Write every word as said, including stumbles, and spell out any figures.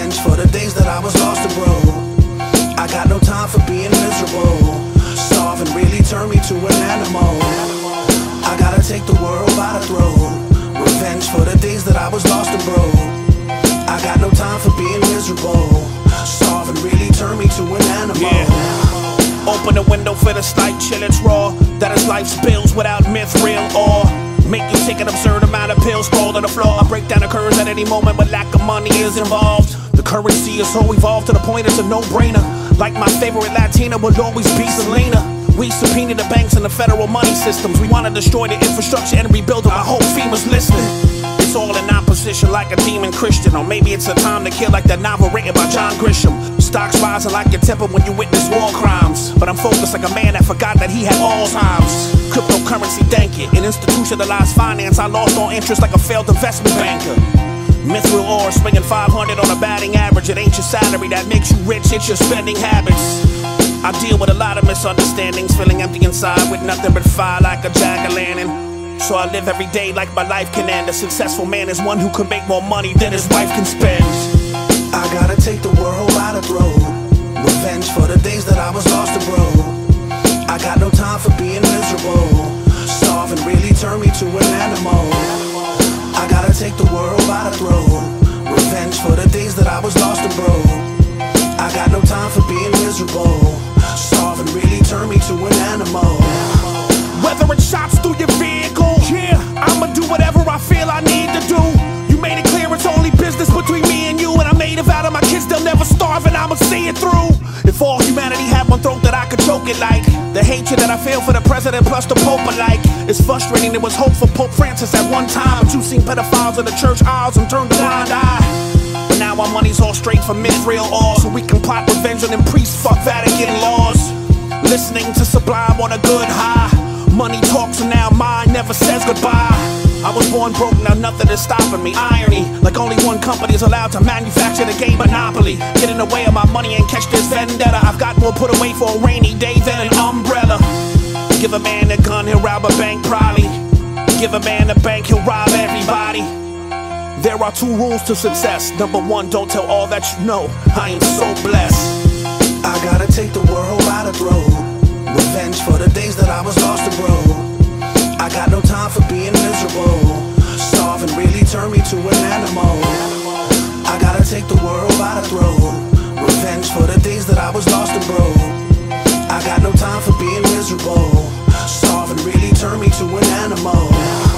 revenge for the days that I was lost and broke. I got no time for being miserable. Starving really turned me to an animal. I gotta take the world by the throat. Revenge for the days that I was lost and broke. I got no time for being miserable. Starving really turned me to an animal. Yeah. Open the window for the slight chill, it's raw. That is life's bills without myth, real awe. Make you take an absurd amount of pills, scroll to the floor. A breakdown occurs at any moment, but lack of money is involved. The currency is so evolved to the point it's a no-brainer. Like my favorite Latina would always be Selena. We subpoenaed the banks and the federal money systems. We want to destroy the infrastructure and rebuild them. I hope FEMA's listening. It's all in opposition like a demon Christian. Or maybe it's a time to kill like the novel written by John Grisham. Stocks rising like your temper when you witness war crimes. But I'm focused like a man that forgot that he had Alzheimer's. Cryptocurrency, thank it. In institutionalized finance, I lost all interest like a failed investment banker. Mithril ore swinging five hundred on a batting average. It ain't your salary that makes you rich, it's your spending habits. I deal with a lot of misunderstandings, feeling empty inside with nothing but fire like a jack-o'-lantern. So I live every day like my life can end. A successful man is one who can make more money than his wife can spend. I gotta take the world by the throat. Revenge for the days that I was lost and broke. I got no time for being miserable. Starving really turned me to an animal. I gotta take the world by the throat. Revenge for the days that I was lost and broke. I got no time for being miserable. Starving really turned me to an animal. Whether it chops through your vehicle, yeah, I'ma do whatever I feel I need to do. You made it clear it's only business between me and you. And I made a vow to my kids, they'll never starve, and I'ma see it through. If all humanity had one throat that I could choke it like. The hatred that I feel for the president plus the Pope alike. It's frustrating, there was hope for Pope Francis at one time. But you seen pedophiles in the church aisles and turned a blind eye. But now our money's all straight from Israel all. So we can plot revenge on them priests, fuck Vatican laws. Listening to Sublime on a good high. Money talks and now mine never says goodbye. I was born broke, now nothing is stopping me. Irony, like only one company is allowed to manufacture the game monopoly. Get in the way of my money and catch this vendetta. I've got more put away for a rainy day than an umbrella. Give a man a gun, he'll rob a bank probably. Give a man a bank, he'll rob everybody. There are two rules to success. Number one, don't tell all that you know. I am so blessed. I gotta take the world by the throat. Revenge for the days that I was lost and broke. I got no time for being miserable. Starving really turned me to an animal. I gotta take the world by the throat. Revenge for the days that I was lost and broke. I got no time for being miserable. Starving really turned me to an animal.